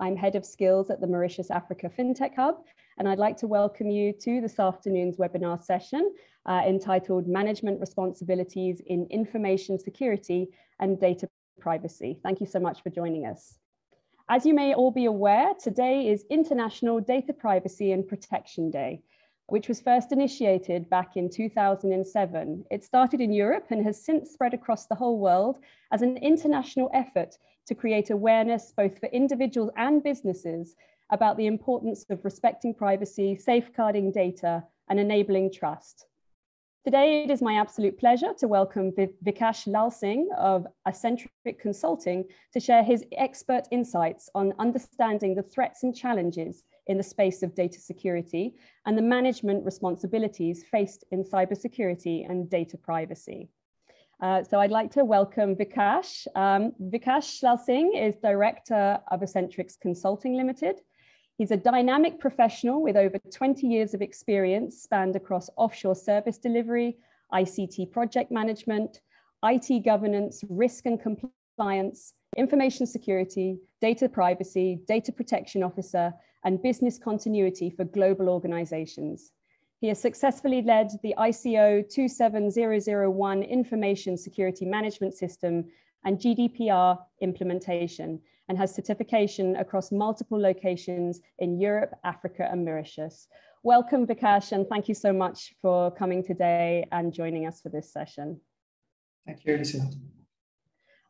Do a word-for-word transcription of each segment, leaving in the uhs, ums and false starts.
I'm Head of Skills at the Mauritius Africa FinTech Hub, and I'd like to welcome you to this afternoon's webinar session uh, entitled Management Responsibilities in Information Security and Data Privacy. Thank you so much for joining us. As you may all be aware, today is International Data Privacy and Protection Day, which was first initiated back in two thousand seven. It started in Europe and has since spread across the whole world as an international effort to create awareness both for individuals and businesses about the importance of respecting privacy, safeguarding data, and enabling trust. Today, it is my absolute pleasure to welcome Vikash Lalsing of Ascentrix Consulting to share his expert insights on understanding the threats and challenges in the space of data security and the management responsibilities faced in cybersecurity and data privacy. Uh, so I'd like to welcome Vikash. Um, Vikash Lalsing is Director of Ascentrix Consulting Limited. He's a dynamic professional with over twenty years of experience spanned across offshore service delivery, I C T project management, I T governance, risk and compliance, information security, data privacy, data protection officer, and business continuity for global organizations. He has successfully led the I S O two seven zero zero one Information Security Management System and G D P R implementation, and has certification across multiple locations in Europe, Africa, and Mauritius. Welcome, Vikash, and thank you so much for coming today and joining us for this session. Thank you, Elisa.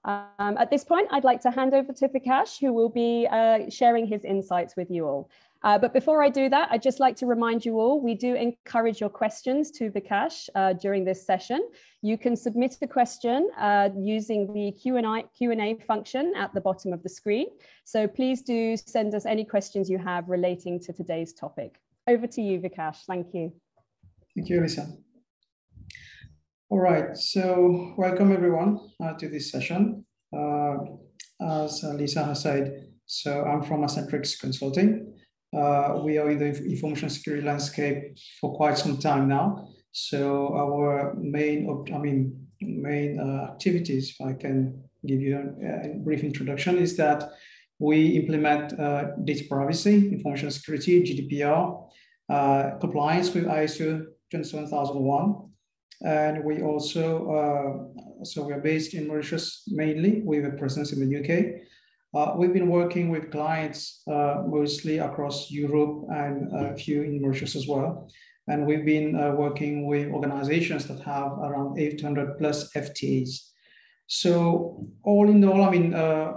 Um, at this point, I'd like to hand over to Vikash, who will be uh, sharing his insights with you all. Uh, but before I do that, I'd just like to remind you all, we do encourage your questions to Vikash uh, during this session. You can submit a question uh, using the Q and A function at the bottom of the screen. So please do send us any questions you have relating to today's topic. Over to you, Vikash. Thank you. Thank you, Elisa. All right, so welcome everyone uh, to this session. Uh, as Lisa has said, so I'm from Ascentrix Consulting. Uh, we are in the information security landscape for quite some time now. So our main, I mean, main uh, activities, if I can give you a, a brief introduction, is that we implement uh, data privacy, information security, G D P R, uh, compliance with I S O two seven zero zero one. And we also, uh, so we're based in Mauritius mainly, with a presence in the U K. Uh, we've been working with clients uh, mostly across Europe and a few in Mauritius as well. And we've been uh, working with organizations that have around eight hundred plus F T Es. So all in all, I mean, uh,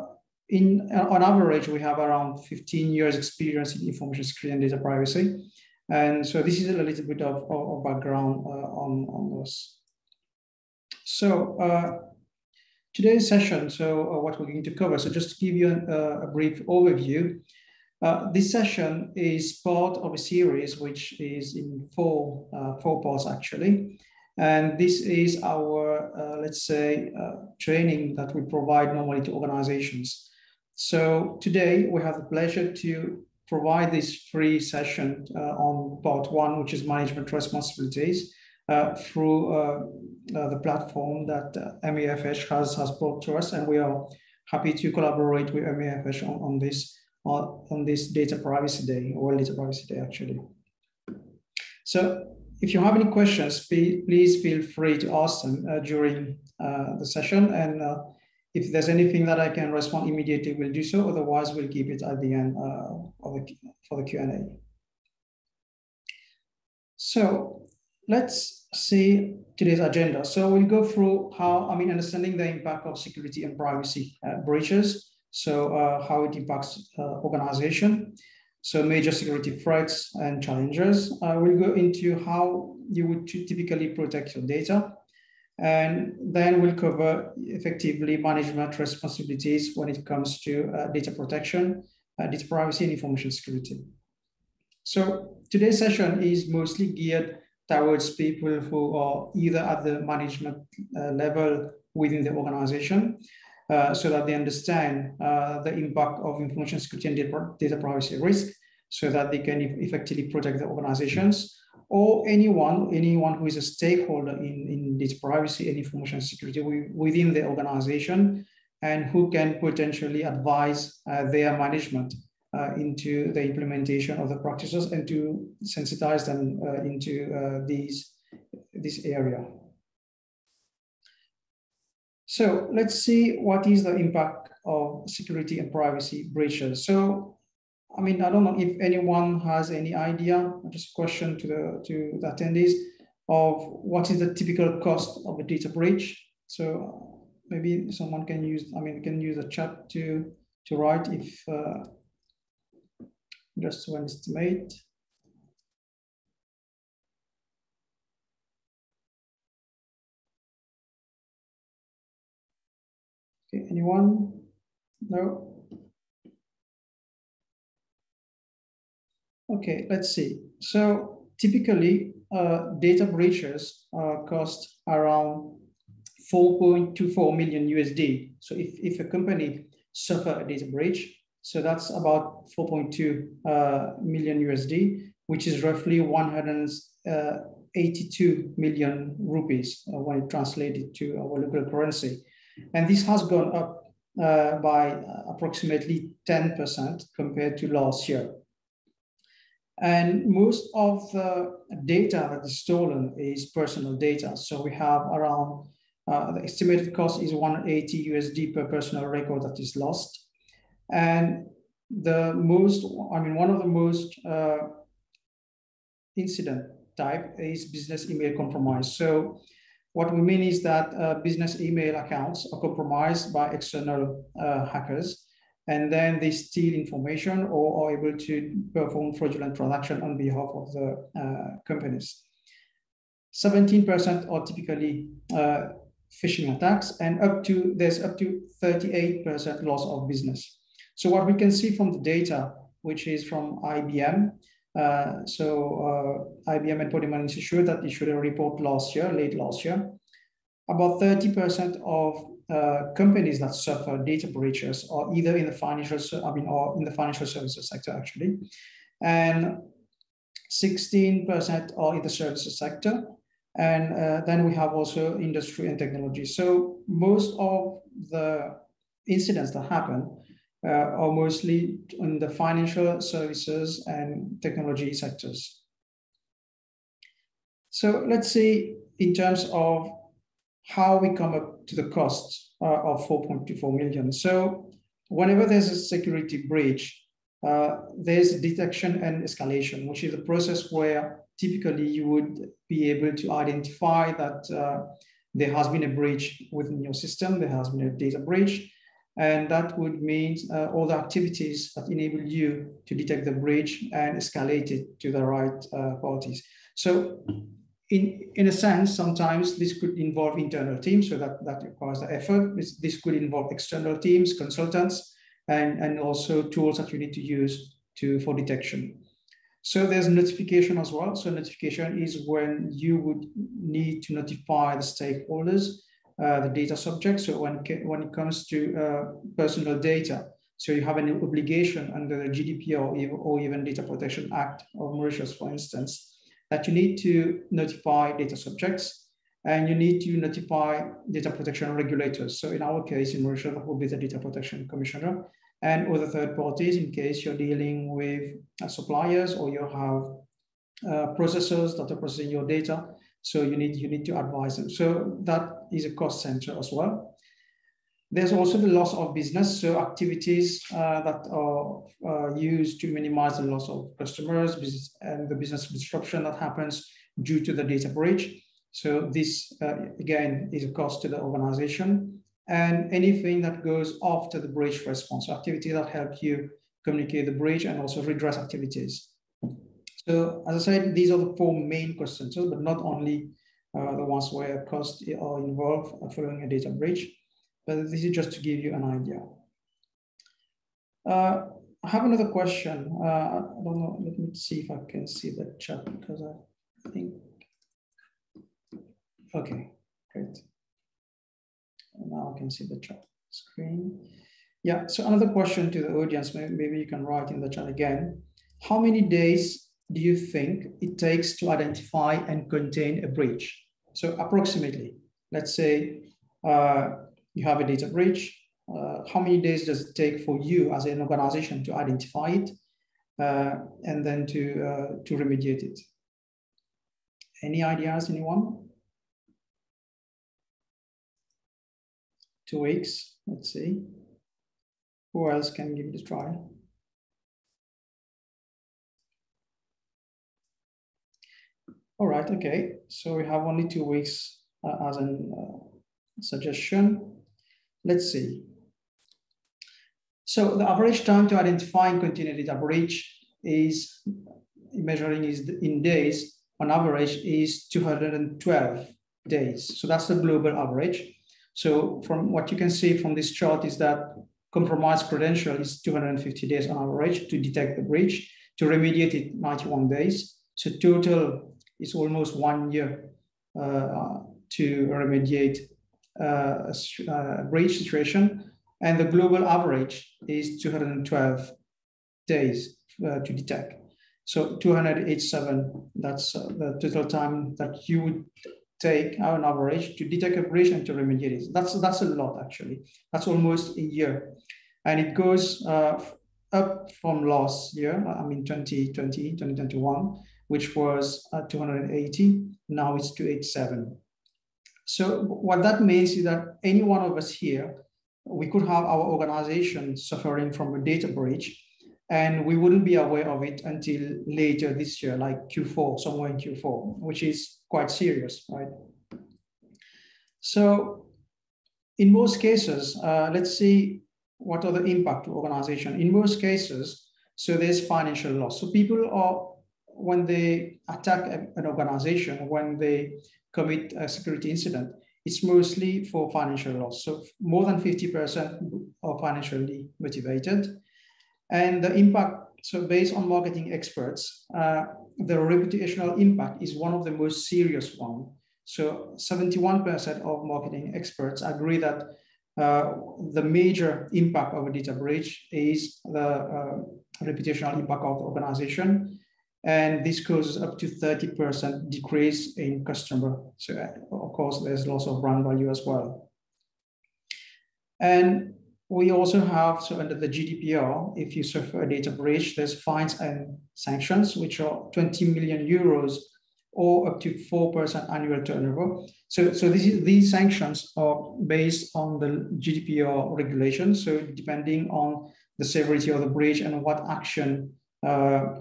in, on average, we have around fifteen years experience in information security and data privacy. And so this is a little bit of, of background uh, on, on this. So uh, today's session, so uh, what we're going to cover, so just to give you an, uh, a brief overview, uh, this session is part of a series which is in four, uh, four parts actually. And this is our, uh, let's say, uh, training that we provide normally to organizations. So today we have the pleasure to provide this free session uh, on part one, which is management responsibilities, uh, through uh, uh, the platform that uh, M A F H has, has brought to us. And we are happy to collaborate with M A F H on, on this, on, on this Data Privacy Day, or Data Privacy Day, actually. So if you have any questions, be, please feel free to ask them uh, during uh, the session. And uh, if there's anything that I can respond immediately, we'll do so. Otherwise, we'll keep it at the end uh, of the, for the Q and A. So let's see today's agenda. So we'll go through how, I mean, understanding the impact of security and privacy uh, breaches. So uh, how it impacts uh, organization. So major security threats and challenges. Uh, we'll go into how you would typically protect your data. And then we'll cover effectively management responsibilities when it comes to uh, data protection, uh, data privacy, and information security. So today's session is mostly geared towards people who are either at the management uh, level within the organization, uh, so that they understand uh, the impact of information security and data, data privacy risk, so that they can effectively protect the organizations, or anyone, anyone who is a stakeholder in, in data privacy and information security within the organization, and who can potentially advise uh, their management uh, into the implementation of the practices and to sensitize them uh, into uh, these, this area. So let's see what is the impact of security and privacy breaches. So, I mean, I don't know if anyone has any idea, just a question to the, to the attendees, of what is the typical cost of a data breach. So maybe someone can use, I mean, can use a chat to, to write if, uh, just to estimate. Okay, anyone? No? Okay, let's see. So typically, uh, data breaches uh, cost around four point two four million U S D. So if, if a company suffers a data breach, so that's about four point two uh, million U S D, which is roughly one hundred eighty-two million rupees uh, when translated to our local currency. And this has gone up uh, by approximately ten percent compared to last year. And most of the data that is stolen is personal data. So we have around, uh, the estimated cost is one hundred eighty U S D per personal record that is lost. And the most, I mean, one of the most uh, incident type is business email compromise. So what we mean is that uh, business email accounts are compromised by external uh, hackers. And then they steal information or are able to perform fraudulent transactions on behalf of the uh, companies. seventeen percent are typically uh, phishing attacks, and up to there's up to thirty-eight percent loss of business. So what we can see from the data, which is from I B M, uh, so uh, I B M and Ponemon Institute that issued a report last year, late last year, about thirty percent of Uh, companies that suffer data breaches are either in the financial, I mean, or in the financial services sector actually, and sixteen percent are in the services sector, and uh, then we have also industry and technology. So most of the incidents that happen uh, are mostly in the financial services and technology sectors. So let's see in terms of how we come up to the cost uh, of four point two four million. So whenever there's a security breach, uh, there's detection and escalation, which is a process where typically you would be able to identify that uh, there has been a breach within your system, there has been a data breach, and that would mean uh, all the activities that enable you to detect the breach and escalate it to the right uh, parties. So In, in a sense, sometimes this could involve internal teams, so that, that requires the effort. This, this could involve external teams, consultants, and, and also tools that you need to use to, for detection. So there's notification as well. So notification is when you would need to notify the stakeholders, uh, the data subjects, so when, when it comes to uh, personal data. So you have an obligation under the G D P R or even Data Protection Act of Mauritius, for instance, that you need to notify data subjects and you need to notify data protection regulators. So in our case in Mauritius, that will be the Data Protection Commissioner and other third parties in case you're dealing with suppliers or you have uh, processors that are processing your data. So you need, you need to advise them. So that is a cost center as well. There's also the loss of business. So activities uh, that are uh, used to minimize the loss of customers business, and the business disruption that happens due to the data breach. So this, uh, again, is a cost to the organization. And anything that goes after the breach response, so activities that help you communicate the breach and also redress activities. So as I said, these are the four main cost centers, but not only uh, the ones where costs are involved following a data breach. But this is just to give you an idea. Uh, I have another question. Uh, I don't know, let me see if I can see the chat because I think, okay, great. Now I can see the chat screen. Yeah, so another question to the audience, maybe, maybe you can write in the chat again. How many days do you think it takes to identify and contain a breach? So approximately, let's say, uh, you have a data breach, uh, how many days does it take for you as an organization to identify it uh, and then to, uh, to remediate it? Any ideas, anyone? Two weeks, let's see. Who else can give it a try? All right, okay. So we have only two weeks uh, as a uh, suggestion. Let's see. So the average time to identify and contain a data breach is, measuring is in days, on average is two hundred twelve days. So that's the global average. So from what you can see from this chart is that compromised credential is two hundred fifty days on average to detect the breach, to remediate it ninety-one days. So total is almost one year uh, to remediate uh, a, a breach situation. And the global average is two hundred twelve days uh, to detect. So two hundred eighty-seven, that's uh, the total time that you would take on average to detect a breach and to remediate it. That's, that's a lot, actually. That's almost a year. And it goes uh, up from last year, I mean, twenty twenty, twenty twenty-one, which was uh, two hundred eighty. Now it's two hundred eighty-seven. So what that means is that any one of us here, we could have our organization suffering from a data breach, and we wouldn't be aware of it until later this year, like Q four, somewhere in Q four, which is quite serious, right? So in most cases, uh, let's see what are the impact to organization. In most cases, so there's financial loss. So people are, when they attack an organization, when they commit a security incident, it's mostly for financial loss. So more than fifty percent are financially motivated. And the impact, so based on marketing experts, uh, the reputational impact is one of the most serious ones. So seventy-one percent of marketing experts agree that uh, the major impact of a data breach is the uh, reputational impact of the organization. And this causes up to thirty percent decrease in customer. So of course, there's loss of brand value as well. And we also have, so under the G D P R, if you suffer a data breach, there's fines and sanctions, which are twenty million euros or up to four percent annual turnover. So, so this is, these sanctions are based on the G D P R regulations. So depending on the severity of the breach and what action uh,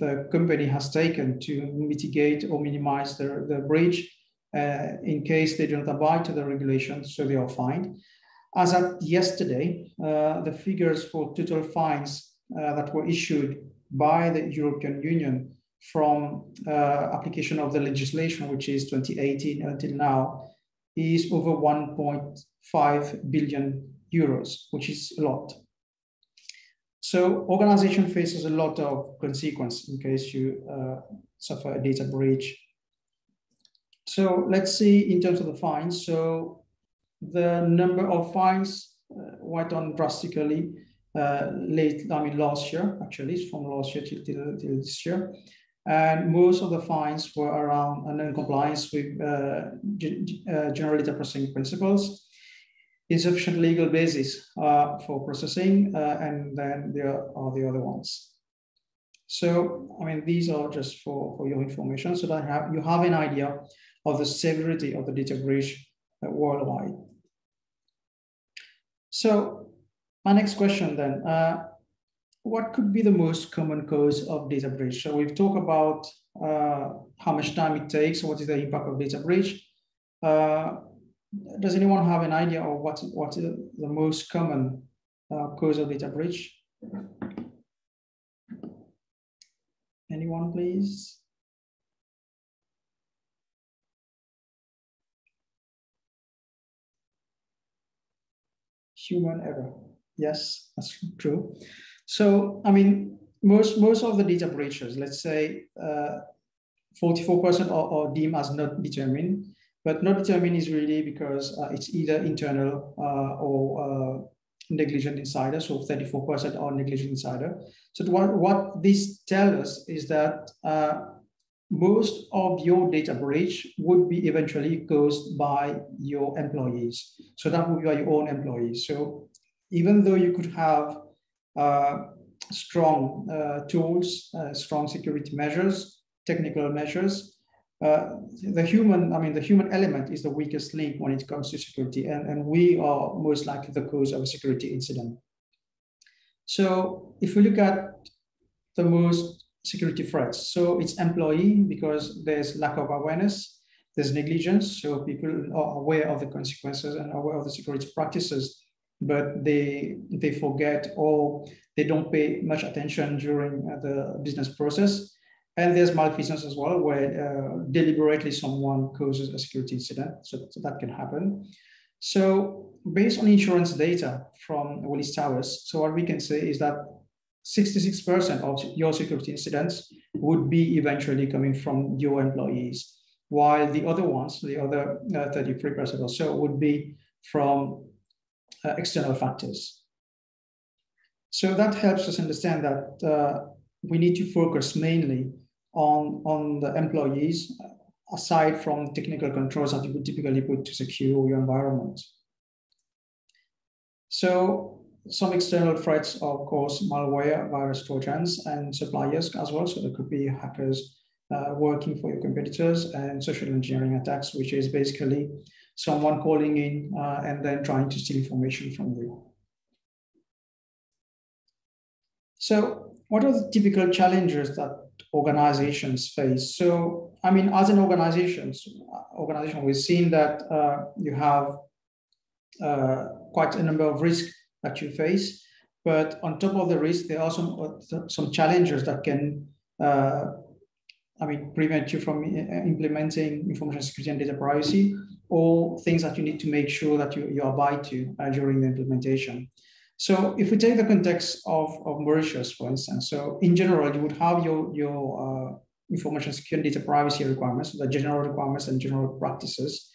the company has taken to mitigate or minimize the, the breach, uh, in case they don't abide to the regulations, so they are fined. As of yesterday, uh, the figures for total fines uh, that were issued by the European Union from uh, application of the legislation, which is twenty eighteen until now, is over one point five billion euros, which is a lot. So organization faces a lot of consequence in case you uh, suffer a data breach. So let's see in terms of the fines. So the number of fines uh, went on drastically uh, late, I mean, last year, actually, it's from last year till, till, till this year. And most of the fines were around and non-compliance with uh, uh, general data processing principles, insufficient legal basis uh, for processing, uh, and then there are the other ones. So, I mean, these are just for, for your information, so that have, you have an idea of the severity of the data breach worldwide. So my next question then, uh, what could be the most common cause of data breach? So we've talked about uh, how much time it takes, what is the impact of data breach. Uh, does anyone have an idea of what, what is the most common uh, cause of data breach? Anyone, please? Human error. Yes, that's true. So, I mean, most, most of the data breaches, let's say forty-four percent uh, are, are deemed as not determined, but not determined is really because uh, it's either internal uh, or uh, negligent insider. So thirty-four percent are negligent insider. So what, what this tells us is that uh, most of your data breach would be eventually caused by your employees. So that would be your own employees. So even though you could have uh, strong uh, tools, uh, strong security measures, technical measures, uh, the human, I mean, the human element is the weakest link when it comes to security, and, and we are most likely the cause of a security incident. So if we look at the most security threats, so it's employee, because there's lack of awareness, there's negligence, so people are aware of the consequences and aware of the security practices, but they, they forget or they don't pay much attention during the business process. And there's malfeasance as well, where uh, deliberately someone causes a security incident, so, so that can happen. So based on insurance data from Willis Towers, so what we can say is that sixty-six percent of your security incidents would be eventually coming from your employees, while the other ones, the other thirty-three percent or so, would be from uh, external factors. So that helps us understand that uh, we need to focus mainly on, on the employees, aside from technical controls that you would typically put to secure your environment. So some external threats are, of course, malware, virus trojans, and suppliers as well. So there could be hackers uh, working for your competitors, and social engineering attacks, which is basically someone calling in uh, and then trying to steal information from you. So what are the typical challenges that organizations face? So, I mean, as an organization, organization we've seen that uh, you have uh, quite a number of risks that you face, but on top of the risk, there are some, some challenges that can, uh, I mean, prevent you from implementing information security and data privacy, or things that you need to make sure that you, you abide to uh, during the implementation. So if we take the context of, of Mauritius, for instance, so in general, you would have your, your uh, information security and data privacy requirements, the general requirements and general practices.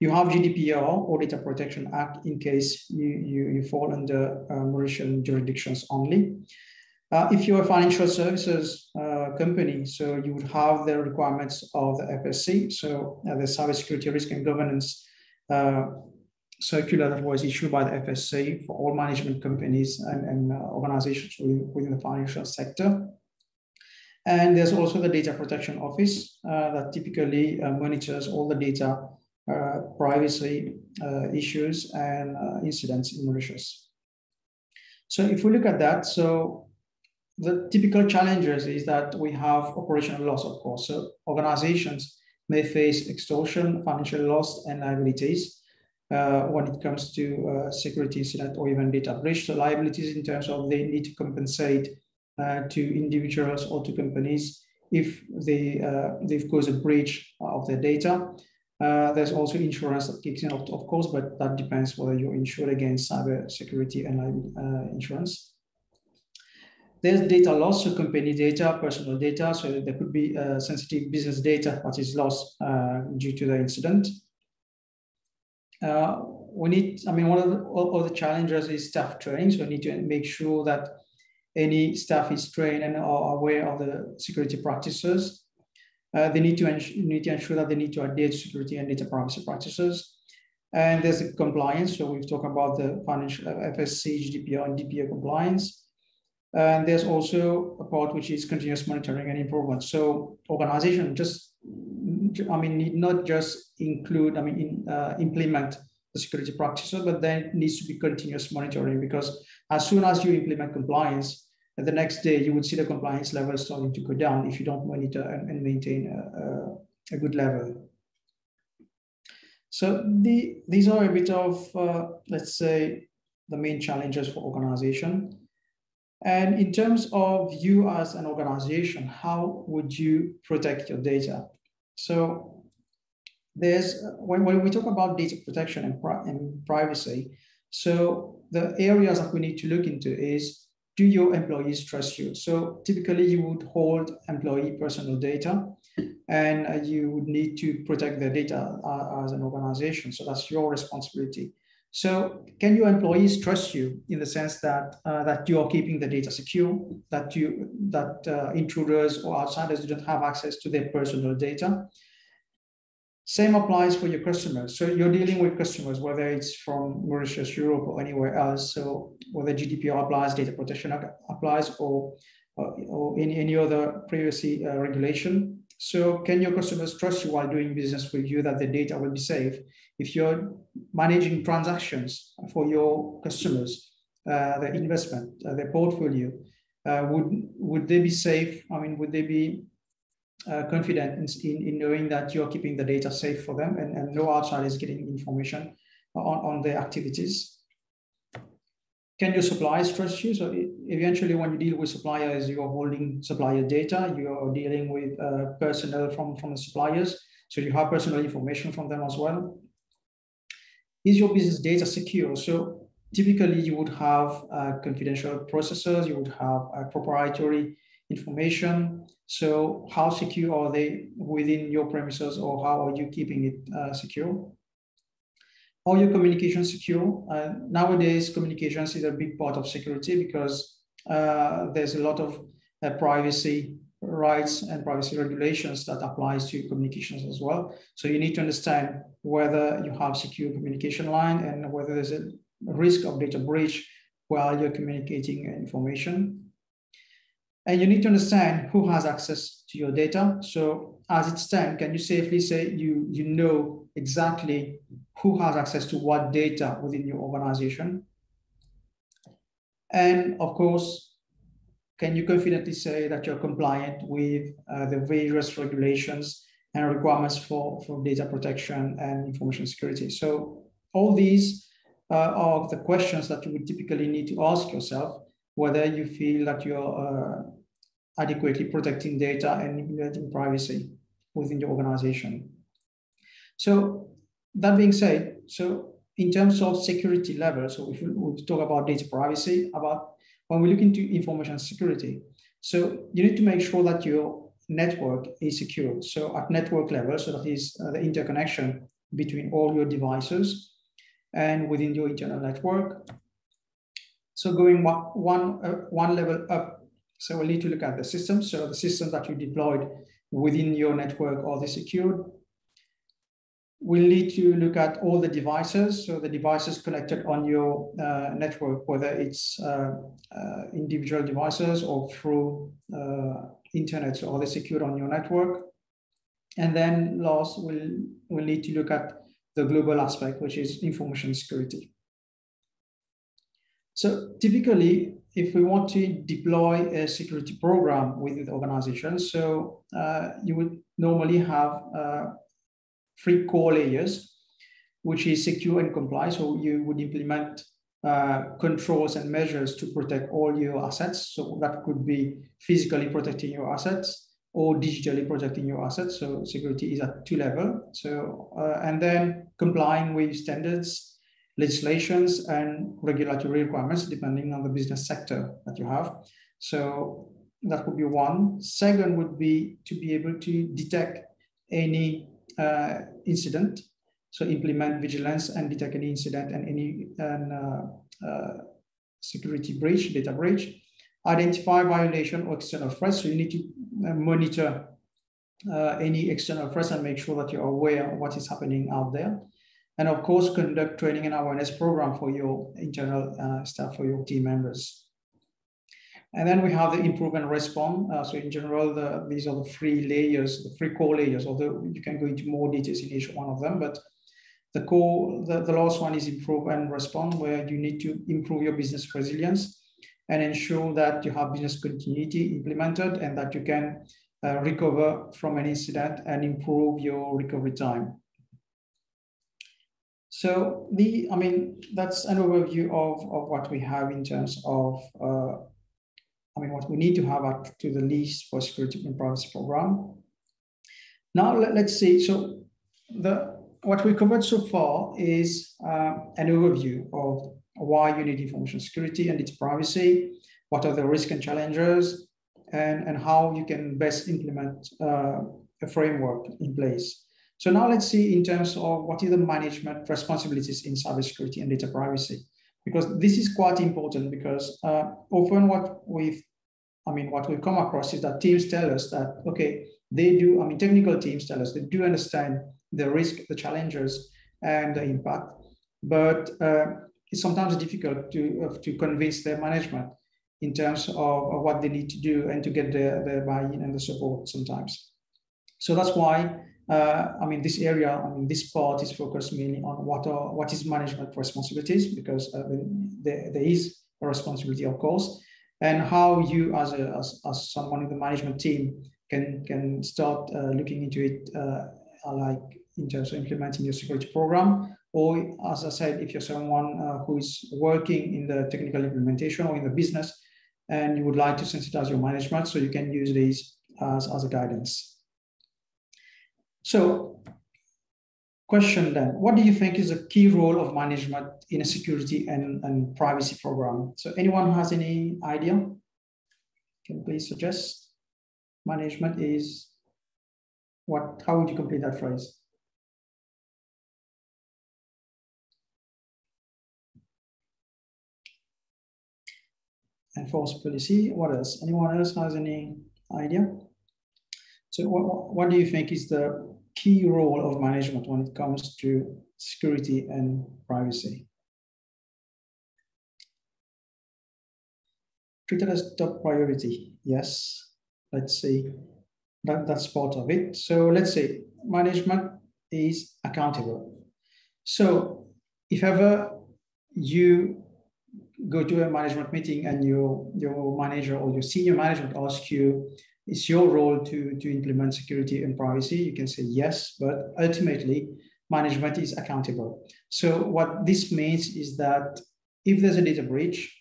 You have G D P R or Data Protection Act in case you, you, you fall under uh, Mauritian jurisdictions only. Uh, if you're a financial services uh, company, so you would have the requirements of the F S C, so uh, the Cybersecurity Risk and Governance uh, circular that was issued by the F S A for all management companies and, and uh, organizations within, within the financial sector. And there's also the Data Protection Office uh, that typically uh, monitors all the data uh, privacy uh, issues and uh, incidents in Mauritius. So if we look at that, so the typical challenges is that we have operational loss, of course. So organizations may face extortion, financial loss, and liabilities. Uh, when it comes to uh, security incident or even data breach. So liabilities in terms of they need to compensate uh, to individuals or to companies if they, uh, they've caused a breach of their data. Uh, there's also insurance that kicks in, of course, but that depends whether you're insured against cyber security and uh, insurance. There's data loss, so company data, personal data. So there could be uh, sensitive business data that is lost uh, due to the incident. Uh, we need, I mean, one of the, all, all the challenges is staff training. So we need to make sure that any staff is trained and are aware of the security practices. Uh, they need to, need to ensure that they need to adhere to security and data privacy practices. And there's the compliance. So we've talked about the financial F S C, G D P R, and D P O compliance. And there's also a part which is continuous monitoring and improvement. So organization just I mean, need not just include, I mean, in, uh, implement the security practices, but then it needs to be continuous monitoring, because as soon as you implement compliance, the next day you would see the compliance level starting to go down if you don't monitor and, and maintain a, a, a good level. So the, these are a bit of, uh, let's say, the main challenges for organization. And in terms of you as an organization, how would you protect your data? So there's, when, when we talk about data protection and, pri and privacy, so the areas that we need to look into is, do your employees trust you? So typically you would hold employee personal data, and you would need to protect their data uh, as an organization. So that's your responsibility. So can your employees trust you in the sense that, uh, that you are keeping the data secure, that, you, that uh, intruders or outsiders don't have access to their personal data? Same applies for your customers. So you're dealing with customers, whether it's from Mauritius, Europe, or anywhere else. So whether G D P R applies, Data Protection Act applies, or, or, or any, any other privacy uh, regulation. So can your customers trust you while doing business with you that the data will be safe? If you're managing transactions for your customers, uh, their investment, uh, their portfolio, uh, would, would they be safe? I mean, would they be Uh, confident in, in, in knowing that you're keeping the data safe for them, and, and no outsider is getting information on, on their activities? Can your suppliers trust you? So eventually when you deal with suppliers, you're holding supplier data, you're dealing with uh, personnel from, from the suppliers. So you have personal information from them as well. Is your business data secure? So typically you would have uh, confidential processes, you would have a proprietary information. So how secure are they within your premises, or how are you keeping it uh, secure? Are your communications secure? Uh, nowadays, communications is a big part of security because uh, there's a lot of uh, privacy rights and privacy regulations that applies to communications as well. So you need to understand whether you have secure communication line and whether there's a risk of data breach while you're communicating information. And you need to understand who has access to your data. So as it stands, can you safely say you, you know exactly who has access to what data within your organization? And of course, can you confidently say that you're compliant with uh, the various regulations and requirements for, for data protection and information security? So all these uh, are the questions that you would typically need to ask yourself, whether you feel that you're uh, adequately protecting data and implementing privacy within the organization. So that being said, so in terms of security level, so if we, we talk about data privacy, about when we look into information security, so you need to make sure that your network is secure. So at network level, so that is uh, the interconnection between all your devices and within your internal network. So going one, one, uh, one level up, so we need to look at the system. So the systems that you deployed within your network, are they secured? We'll need to look at all the devices. So the devices connected on your uh, network, whether it's uh, uh, individual devices or through uh, internet, so are they secured on your network? And then last, we'll, we'll need to look at the global aspect, which is information security. So typically, if we want to deploy a security program within the organization, so uh, you would normally have uh, three core layers, which is secure and comply. So you would implement uh, controls and measures to protect all your assets. So that could be physically protecting your assets or digitally protecting your assets. So security is at two levels. So uh, and then complying with standards, legislations and regulatory requirements, depending on the business sector that you have. So that would be one. Second would be to be able to detect any uh, incident. So implement vigilance and detect any incident and any and, uh, uh, security breach, data breach. Identify violation or external threats. So you need to monitor uh, any external threats and make sure that you're aware of what is happening out there. And of course, conduct training and awareness program for your internal uh, staff, for your team members. And then we have the improve and respond. Uh, so in general, the, these are the three layers, the three core layers, although you can go into more details in each one of them. But the core, the, the last one is improve and respond, where you need to improve your business resilience and ensure that you have business continuity implemented and that you can uh, recover from an incident and improve your recovery time. So the, I mean, that's an overview of, of what we have in terms of, uh, I mean, what we need to have at, to the least for security and privacy program. Now let, let's see, so the, what we covered so far is uh, an overview of why you need information security and its privacy, what are the risks and challenges, and, and how you can best implement uh, a framework in place. So now let's see in terms of what is the management responsibilities in cybersecurity and data privacy, because this is quite important because uh, often what we've, I mean, what we've come across is that teams tell us that, okay, they do, I mean, technical teams tell us they do understand the risk, the challenges, and the impact. But uh, it's sometimes difficult to, uh, to convince their management in terms of, of what they need to do and to get their, their buy-in and the support sometimes. So that's why, uh, I mean, this area, I mean, this part is focused mainly on what are, what is management responsibilities, because uh, there, there is a responsibility, of course, and how you as, a, as, as someone in the management team can, can start uh, looking into it, uh, like in terms of implementing your security program, or as I said, if you're someone uh, who is working in the technical implementation or in the business, and you would like to sensitize your management, so you can use these as, as a guidance. So, question then, what do you think is a key role of management in a security and, and privacy program? So anyone who has any idea, can you please suggest? Management is what? How would you complete that phrase? Enforce policy, what else? Anyone else has any idea? So what, what do you think is the key role of management when it comes to security and privacy? Treated as top priority, yes. Let's see, that, that's part of it. So let's see, management is accountable. So if ever you go to a management meeting and your, your manager or your senior management asks you, it's your role to, to implement security and privacy, you can say yes, but ultimately management is accountable. So what this means is that if there's a data breach,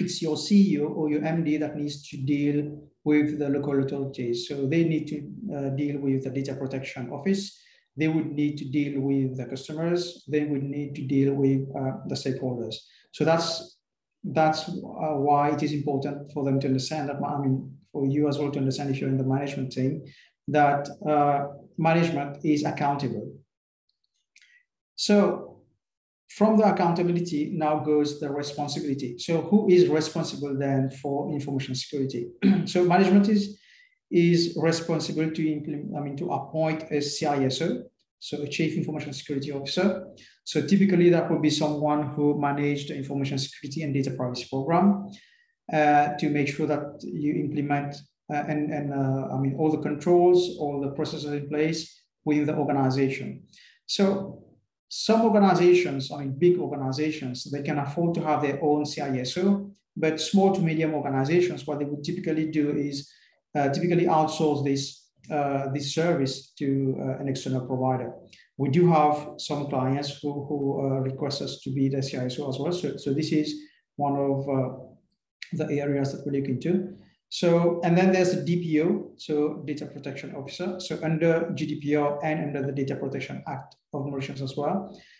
it's your C E O or your M D that needs to deal with the local authorities. So they need to uh, deal with the Data Protection Office. They would need to deal with the customers. They would need to deal with uh, the stakeholders. So that's, that's uh, why it is important for them to understand that, I mean, for you as well to understand if you're in the management team, that uh, management is accountable. So from the accountability now goes the responsibility. So who is responsible then for information security? So management is, is responsible to implement, I mean, to appoint a C I S O, so a Chief Information Security Officer. So typically that would be someone who managed the information security and data privacy program, Uh, to make sure that you implement uh, and, and uh, I mean, all the controls, all the processes in place within the organization. So some organizations, I mean, big organizations, they can afford to have their own C I S O, but small to medium organizations, what they would typically do is uh, typically outsource this, uh, this service to uh, an external provider. We do have some clients who, who uh, request us to be the C I S O as well. So, so this is one of uh, the areas that we look into. So, and then there's the D P O, so Data Protection Officer. So under G D P R and under the Data Protection Act of Mauritius as well.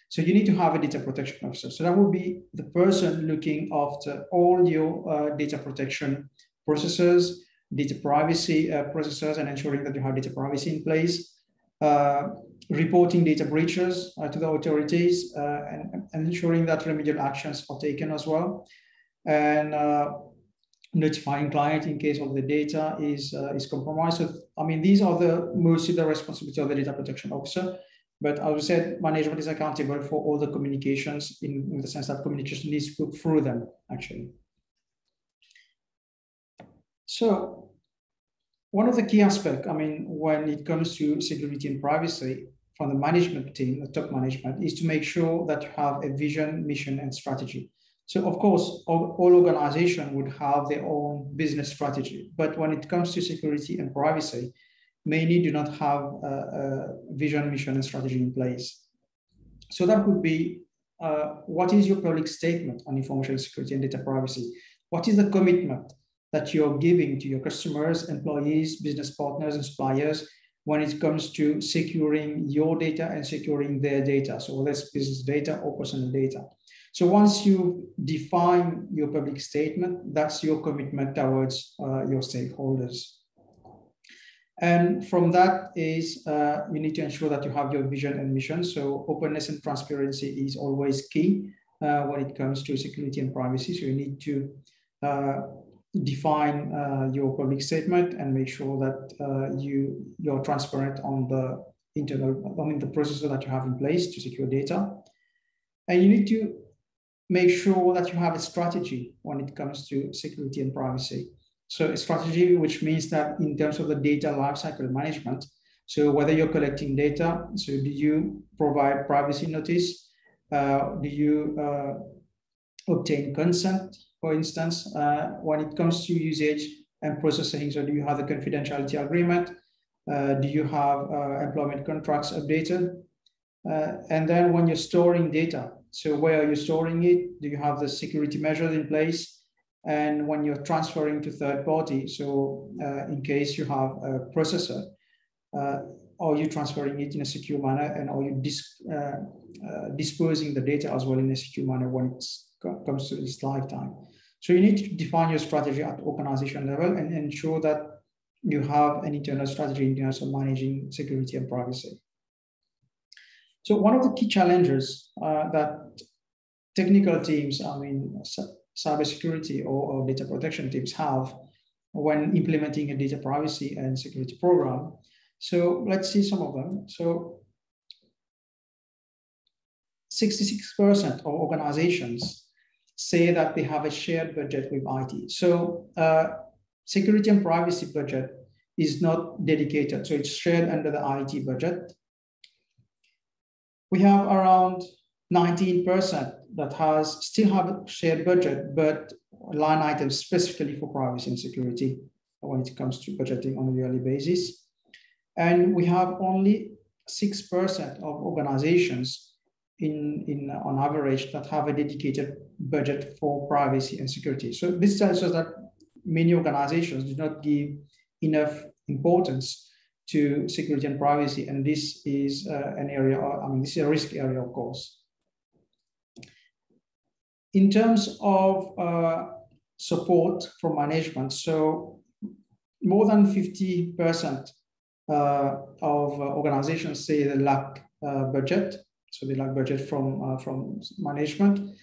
So you need to have a Data Protection Officer. So that would be the person looking after all your uh, data protection processes, data privacy uh, processes, and ensuring that you have data privacy in place, uh, reporting data breaches uh, to the authorities, uh, and, and ensuring that remedial actions are taken as well, and uh, notifying client in case of the data is, uh, is compromised. So, I mean, these are the mostly the responsibility of the Data Protection Officer, but as I said, management is accountable for all the communications in, in the sense that communication needs to go through them, actually. So one of the key aspects, I mean, when it comes to security and privacy from the management team, the top management, is to make sure that you have a vision, mission, and strategy. So of course, all, all organizations would have their own business strategy, but when it comes to security and privacy, many do not have a, a vision, mission, and strategy in place. So that would be, uh, what is your public statement on information security and data privacy? What is the commitment that you're giving to your customers, employees, business partners, and suppliers when it comes to securing your data and securing their data? So whether it's business data or personal data. So once you define your public statement, that's your commitment towards uh, your stakeholders. And from that is, uh, you need to ensure that you have your vision and mission. So openness and transparency is always key uh, when it comes to security and privacy. So you need to uh, define uh, your public statement and make sure that uh, you, you're transparent on the internal, I mean, the processor that you have in place to secure data. And you need to make sure that you have a strategy when it comes to security and privacy. So a strategy, which means that in terms of the data lifecycle management, so whether you're collecting data, so do you provide privacy notice? Uh, do you uh, obtain consent, for instance, uh, when it comes to usage and processing? So do you have the confidentiality agreement? Uh, do you have uh, employment contracts updated? Uh, and then when you're storing data, so where are you storing it? Do you have the security measures in place? And when you're transferring to third party, so uh, in case you have a processor, uh, are you transferring it in a secure manner, and are you dis uh, uh, disposing the data as well in a secure manner when it comes to its lifetime? So you need to define your strategy at organization level and ensure that you have an internal strategy in terms of managing security and privacy. So one of the key challenges uh, that technical teams, I mean, cybersecurity or, or data protection teams have when implementing a data privacy and security program. So let's see some of them. So sixty-six percent of organizations say that they have a shared budget with I T. So uh, security and privacy budget is not dedicated. So it's shared under the I T budget. We have around nineteen percent that has still have a shared budget, but line items specifically for privacy and security when it comes to budgeting on a yearly basis. And we have only six percent of organizations in, in, on average that have a dedicated budget for privacy and security. So this tells us that many organizations do not give enough importance to security and privacy. And this is uh, an area, I mean, this is a risk area, of course. In terms of uh, support from management, so more than fifty percent uh, of organizations say they lack uh, budget. So they lack budget from, uh, from management.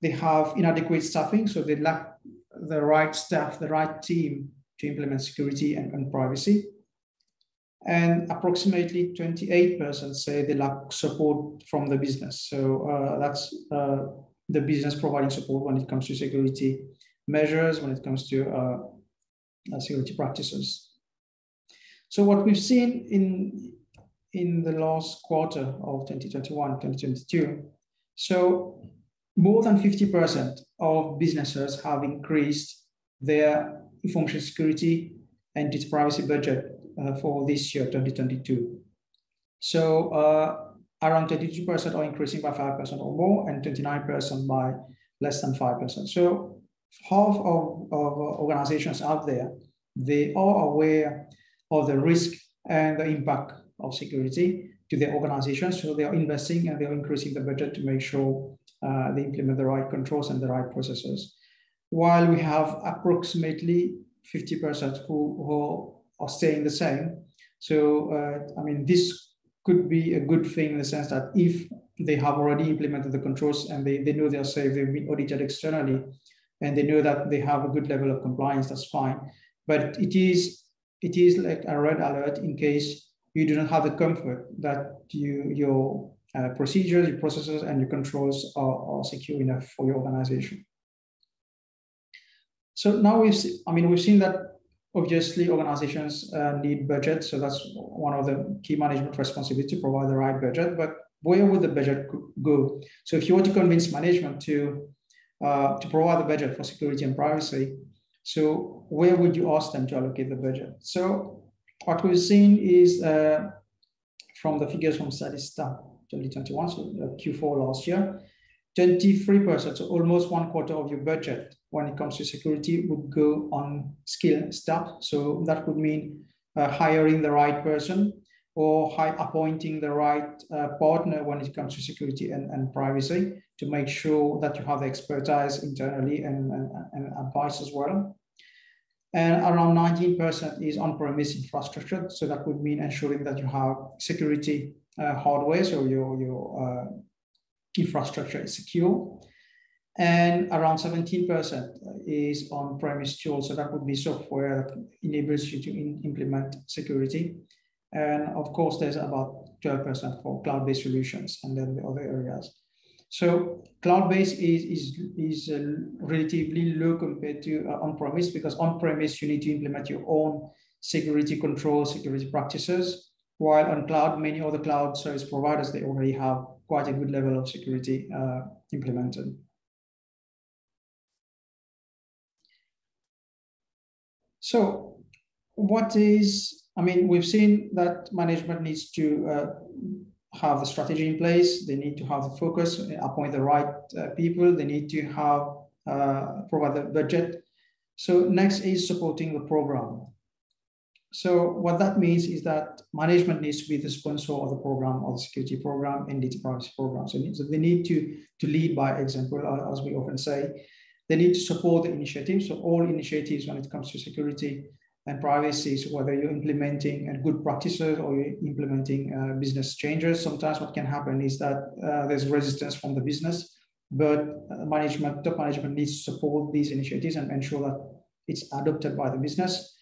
They have inadequate staffing. So they lack the right staff, the right team to implement security and, and privacy. And approximately twenty-eight percent say they lack support from the business. So uh, that's uh, the business providing support when it comes to security measures, when it comes to uh, security practices. So what we've seen in, in the last quarter of twenty twenty-one, twenty twenty-two, so more than fifty percent of businesses have increased their information security and data privacy budget uh, for this year, twenty twenty-two. So uh, around thirty-two percent are increasing by five percent or more, and twenty-nine percent by less than five percent. So half of, of organizations out there, they are aware of the risk and the impact of security to their organizations. So they are investing and they are increasing the budget to make sure uh, they implement the right controls and the right processes. While we have approximately fifty percent who, who are staying the same. So, uh, I mean, this could be a good thing in the sense that if they have already implemented the controls and they, they know they are safe, they've been audited externally, and they know that they have a good level of compliance, that's fine. But it is, it is like a red alert in case you do not have the comfort that you, your uh, procedures, your processes, and your controls are, are secure enough for your organization. So now we've seen, I mean, we've seen that obviously organizations uh, need budget. So that's one of the key management responsibilities, to provide the right budget, but where would the budget go? So if you want to convince management to, uh, to provide the budget for security and privacy, so where would you ask them to allocate the budget? So what we've seen is uh, from the figures from Statista twenty twenty-one, so Q four last year, twenty-three percent, so almost one quarter of your budget when it comes to security would go on skill staff. So that would mean uh, hiring the right person or high appointing the right uh, partner when it comes to security and, and privacy to make sure that you have the expertise internally and, and, and advice as well. And around nineteen percent is on-premise infrastructure. So that would mean ensuring that you have security uh, hardware, so your, your uh, infrastructure is secure, and around seventeen percent is on premise tools. So that would be software that enables you to in, implement security, And of course, there's about twelve percent for cloud-based solutions and then the other areas. So cloud-based is, is, is uh, relatively low compared to uh, on-premise, because on-premise you need to implement your own security control, security practices, while on cloud, many other cloud service providers, they already have quite a good level of security uh, implemented. So what is, I mean, we've seen that management needs to uh, have a strategy in place. They need to have a focus, appoint the right uh, people. They need to have, uh, provide the budget. So next is supporting the program. So what that means is that management needs to be the sponsor of the program, or the security program and data privacy program. So they need to, to lead by example, as we often say. They need to support the initiatives. So all initiatives when it comes to security and privacy, so whether you're implementing good practices or you're implementing uh, business changes, sometimes what can happen is that uh, there's resistance from the business, but management, top management needs to support these initiatives and ensure that it's adopted by the business.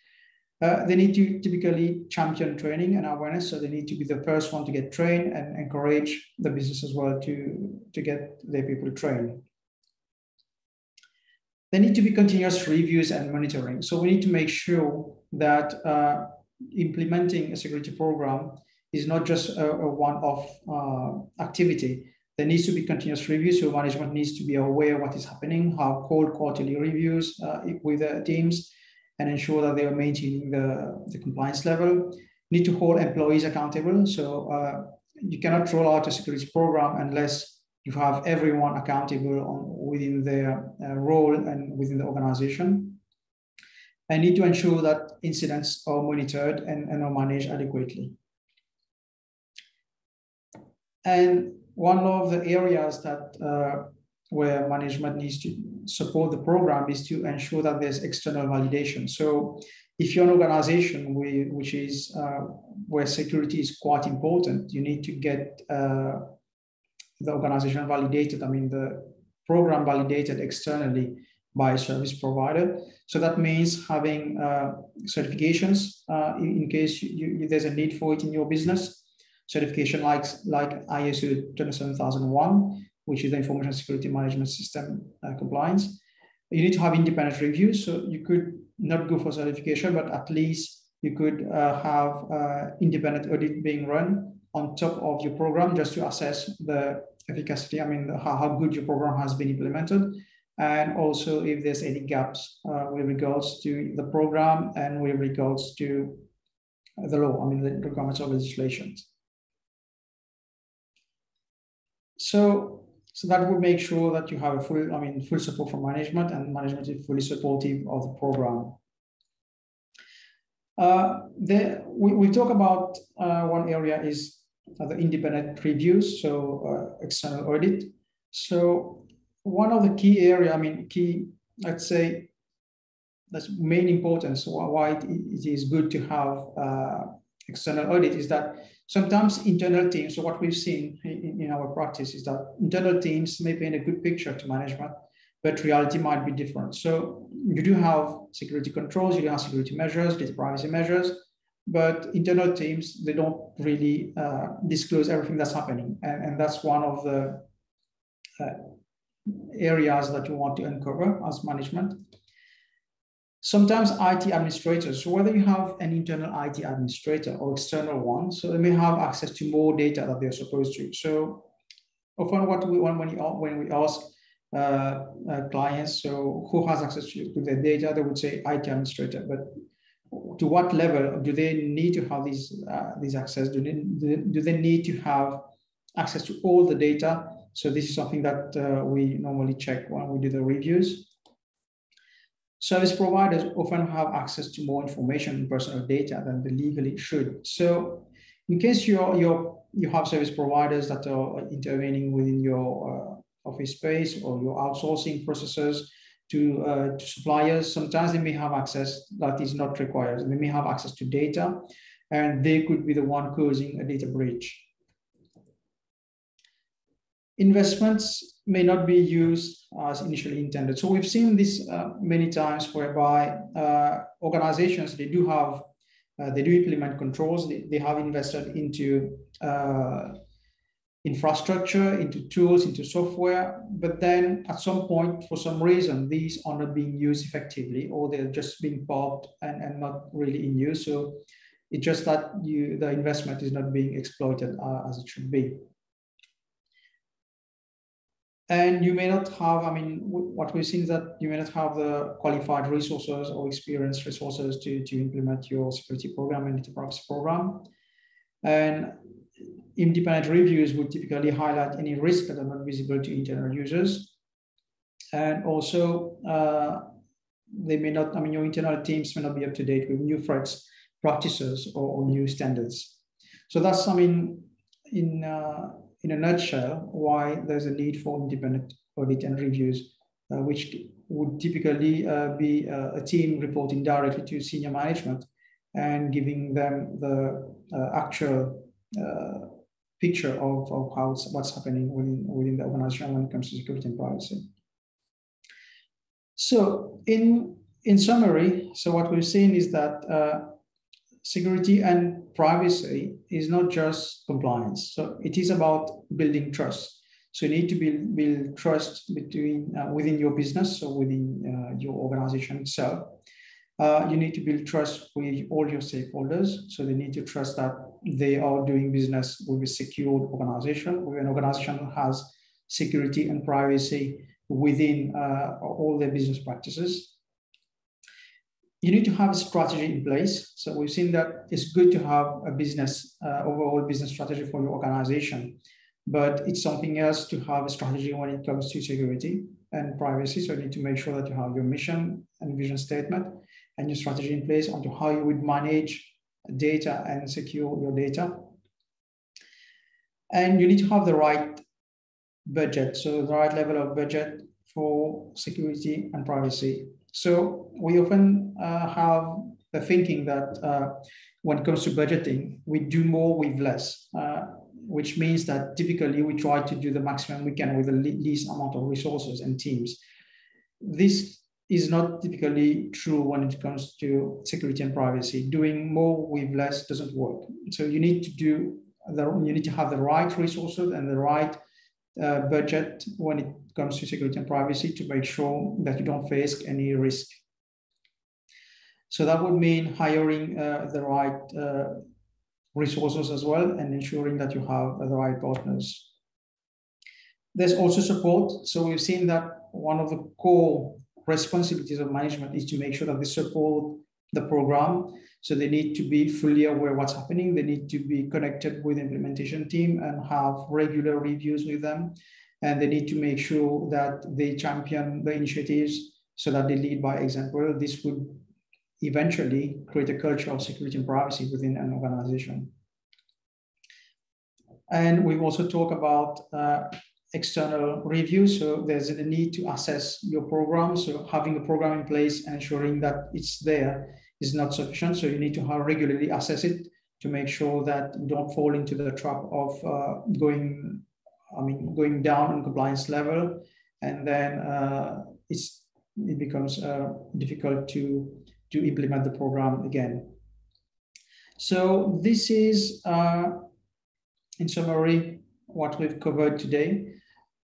Uh, they need to typically champion training and awareness. So they need to be the first one to get trained and encourage the business as well to, to get their people trained. There need to be continuous reviews and monitoring. So we need to make sure that uh, implementing a security program is not just a, a one-off uh, activity. There needs to be continuous reviews. So management needs to be aware of what is happening, have called quarterly reviews uh, with the teams, and ensure that they are maintaining the, the compliance level. Need to hold employees accountable. So uh, you cannot roll out a security program unless you have everyone accountable on, within their uh, role and within the organization. And need to ensure that incidents are monitored and, and are managed adequately. And one of the areas that uh, where management needs to support the program is to ensure that there's external validation. So if you're an organization we, which is uh, where security is quite important, you need to get uh, the organization validated, I mean, the program validated externally by a service provider. So that means having uh, certifications uh, in, in case you, you, there's a need for it in your business. Certification like, like I S O two seven zero zero one, which is the information security management system uh, compliance. You need to have independent reviews. So you could not go for certification, but at least you could uh, have uh, independent audit being run on top of your program just to assess the efficacy, I mean, the, how, how good your program has been implemented. And also if there's any gaps uh, with regards to the program and with regards to the law, I mean, the requirements of legislations. So, So that would make sure that you have a full, I mean, full support from management, and management is fully supportive of the program. Uh, the, we, we talk about uh, one area is the independent reviews, so uh, external audit. So one of the key area, I mean, key, I'd say, that's main importance why it, it is good to have uh, external audit is that sometimes internal teams, so what we've seen in, in our practice is that internal teams may paint a good picture to management, but reality might be different. So you do have security controls, you do have security measures, data privacy measures, but internal teams, they don't really uh, disclose everything that's happening. And, and that's one of the uh, areas that you want to uncover as management. Sometimes I T administrators, so whether you have an internal I T administrator or external one, so they may have access to more data that they're supposed to. So often what we want when, you, when we ask uh, uh, clients, so who has access to, to their data, they would say I T administrator, but to what level do they need to have these, uh, these access? Do they, do they need to have access to all the data? So this is something that uh, we normally check when we do the reviews. Service providers often have access to more information and personal data than they legally should. So in case you're, you're, you have service providers that are intervening within your uh, office space or your outsourcing processes to, uh, to suppliers, sometimes they may have access that is not required. They may have access to data, and they could be the one causing a data breach. Investments may not be used as initially intended. So we've seen this uh, many times whereby uh, organizations, they do have Uh, they do implement controls. They, they have invested into uh, infrastructure, into tools, into software. But then at some point, for some reason, these are not being used effectively, or they're just being parked and, and not really in use. So it's just that you, the investment is not being exploited uh, as it should be. And you may not have, I mean, what we've seen is that you may not have the qualified resources or experienced resources to, to implement your security program and data privacy program. And independent reviews would typically highlight any risks that are not visible to internal users. And also, uh, they may not, I mean, your internal teams may not be up to date with new threats, practices, or, or new standards. So that's, I mean, in... Uh, in a nutshell, why there's a need for independent audit and reviews, uh, which would typically uh, be uh, a team reporting directly to senior management and giving them the uh, actual uh, picture of, of how it's, what's happening within, within the organization when it comes to security and privacy. So in, in summary, so what we've seen is that uh, security and privacy is not just compliance. So it is about building trust. So you need to build, build trust between uh, within your business, so within uh, your organization itself. Uh, you need to build trust with all your stakeholders. So they need to trust that they are doing business with a secured organization, with an organization that has security and privacy within uh, all their business practices. You need to have a strategy in place. So we've seen that it's good to have a business, uh, overall business strategy for your organization, but it's something else to have a strategy when it comes to security and privacy. So you need to make sure that you have your mission and vision statement and your strategy in place onto how you would manage data and secure your data. And you need to have the right budget. So the right level of budget for security and privacy. So we often uh, have the thinking that uh, when it comes to budgeting, we do more with less, uh, which means that typically we try to do the maximum we can with the least amount of resources and teams. This is not typically true when it comes to security and privacy. Doing more with less doesn't work. So you need to do the, you need to have the right resources and the right uh, budget when it comes to security and privacy to make sure that you don't face any risk. So that would mean hiring uh, the right uh, resources as well and ensuring that you have the right partners. There's also support. So we've seen that one of the core responsibilities of management is to make sure that they support the program. So they need to be fully aware of what's happening. They need to be connected with the implementation team and have regular reviews with them. And they need to make sure that they champion the initiatives so that they lead by example. This would eventually create a culture of security and privacy within an organization. And we also talk about uh, external reviews. So there's a need to assess your program. So having a program in place and ensuring that it's there is not sufficient. So you need to regularly assess it to make sure that you don't fall into the trap of uh, going I mean, going down on compliance level, and then uh, it's, it becomes uh, difficult to, to implement the program again. So this is, uh, in summary, what we've covered today.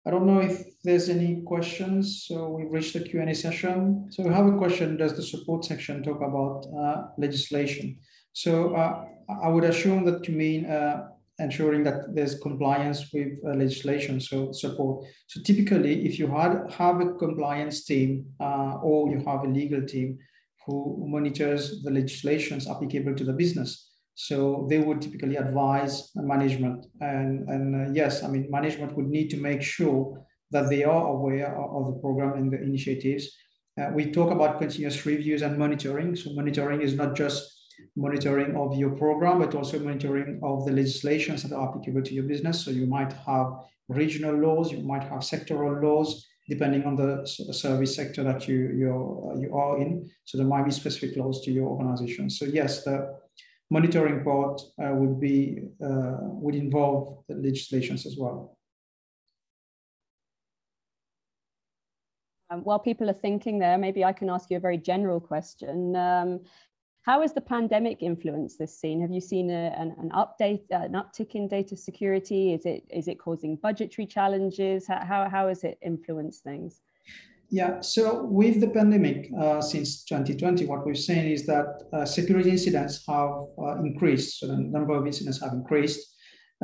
I don't know if there's any questions. So we've reached the Q and A session. So we have a question, does the support section talk about uh, legislation? So uh, I would assume that you mean uh, ensuring that there's compliance with uh, legislation, so support. So typically, if you had, have a compliance team uh, or you have a legal team who monitors the legislations applicable to the business, so they would typically advise management. And, and uh, yes, I mean, management would need to make sure that they are aware of the program and the initiatives. Uh, we talk about continuous reviews and monitoring. So monitoring is not just monitoring of your program, but also monitoring of the legislations that are applicable to your business. So you might have regional laws, you might have sectoral laws, depending on the service sector that you, you're, you are in. So there might be specific laws to your organization. So yes, the monitoring part uh, would be, uh, would involve the legislations as well. Um, while people are thinking there, maybe I can ask you a very general question. Um, How has the pandemic influenced this scene? Have you seen a, an, an update, an uptick in data security? Is it is it causing budgetary challenges? How, how, how has it influenced things? Yeah, so with the pandemic uh, since twenty twenty, what we've seen is that uh, security incidents have uh, increased. So the number of incidents have increased.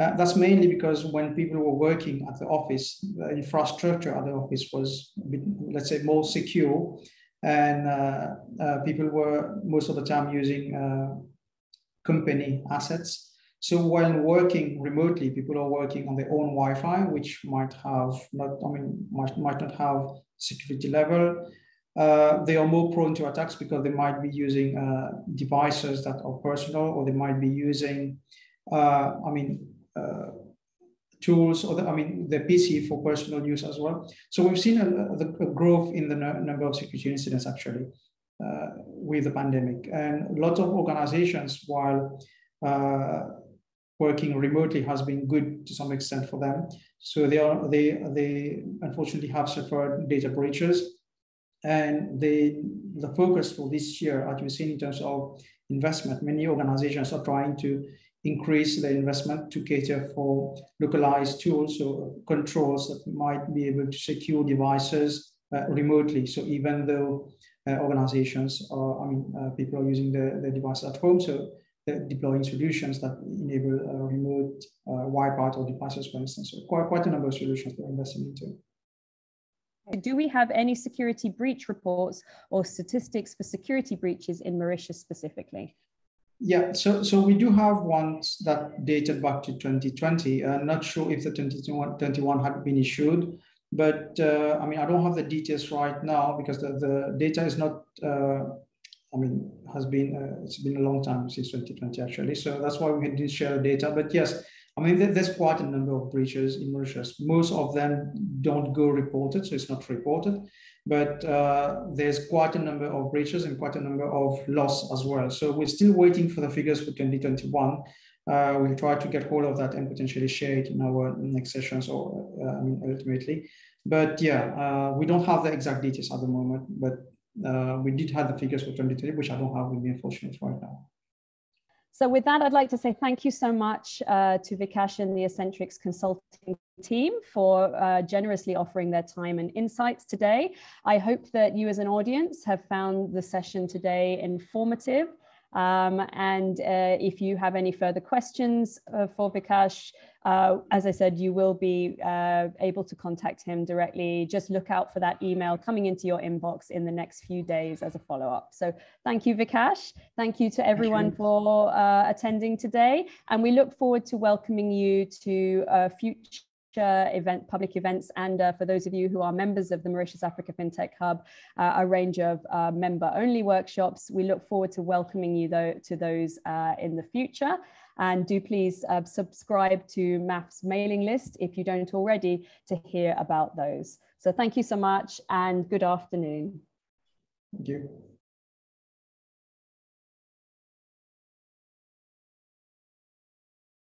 Uh, that's mainly because when people were working at the office, the infrastructure at the office was, a bit, let's say, more secure. And uh, uh, people were most of the time using uh, company assets. So while working remotely, people are working on their own Wi-Fi, which might have not, I mean, might, might not have security level. Uh, they are more prone to attacks because they might be using uh, devices that are personal, or they might be using, uh, I mean, uh, tools, or the, I mean, the P C for personal use as well. So we've seen a, a, a growth in the number of security incidents actually uh, with the pandemic, and lots of organizations, while uh, working remotely has been good to some extent for them. So they are they they unfortunately have suffered data breaches, and they the focus for this year, as we've seen in terms of investment, many organizations are trying to increase the investment to cater for localized tools, so controls that might be able to secure devices uh, remotely. So even though uh, organizations are, I mean, uh, people are using the, the device at home, so they're deploying solutions that enable uh, remote uh, wipe-out of devices, for instance. So quite, quite a number of solutions they're investing into. Do we have any security breach reports or statistics for security breaches in Mauritius specifically? Yeah, so, so we do have ones that dated back to twenty twenty. I'm not sure if the twenty twenty-one had been issued, but uh, I mean, I don't have the details right now because the, the data is not, uh, I mean, has been, uh, it's been a long time since twenty twenty actually. So that's why we didn't share the data, but yes, I mean, there's quite a number of breaches in Mauritius. Most of them don't go reported, so it's not reported, but uh, there's quite a number of breaches and quite a number of loss as well. So we're still waiting for the figures for twenty twenty-one. Uh, we'll try to get hold of that and potentially share it in our next sessions, or uh, I mean, ultimately. But yeah, uh, we don't have the exact details at the moment, but uh, we did have the figures for twenty twenty, which I don't have with me, unfortunately, right now. So with that, I'd like to say thank you so much uh, to Vikash and the Ascentrix Consulting team for uh, generously offering their time and insights today. I hope that you as an audience have found the session today informative. Um, and uh, if you have any further questions uh, for Vikash, uh, as I said, you will be uh, able to contact him directly. Just look out for that email coming into your inbox in the next few days as a follow-up. So thank you, Vikash. Thank you to everyone for uh, attending today. And we look forward to welcoming you to uh, future event, public events, and uh, for those of you who are members of the Mauritius Africa FinTech Hub, uh, a range of uh, member-only workshops. We look forward to welcoming you though to those uh, in the future. And do please uh, subscribe to M A F F's mailing list if you don't already to hear about those. So thank you so much and good afternoon. Thank you.